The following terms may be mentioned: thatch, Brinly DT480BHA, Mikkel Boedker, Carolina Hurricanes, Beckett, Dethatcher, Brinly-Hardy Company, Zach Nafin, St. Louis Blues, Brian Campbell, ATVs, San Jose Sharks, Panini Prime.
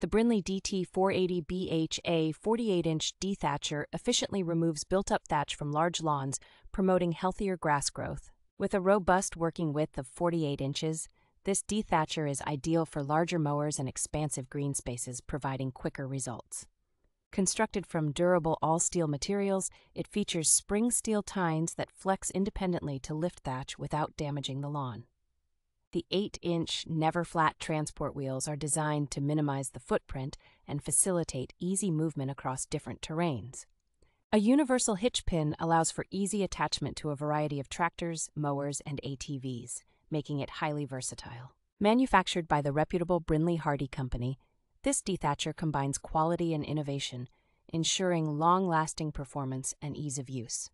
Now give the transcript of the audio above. The Brinly DT480BHA 48-inch dethatcher efficiently removes built-up thatch from large lawns, promoting healthier grass growth. With a robust working width of 48 inches, this dethatcher is ideal for larger mowers and expansive green spaces, providing quicker results. Constructed from durable all-steel materials, it features spring steel tines that flex independently to lift thatch without damaging the lawn. The 8-inch, never-flat transport wheels are designed to minimize the footprint and facilitate easy movement across different terrains. A universal hitch pin allows for easy attachment to a variety of tractors, mowers, and ATVs, making it highly versatile. Manufactured by the reputable Brinly-Hardy Company, this dethatcher combines quality and innovation, ensuring long-lasting performance and ease of use.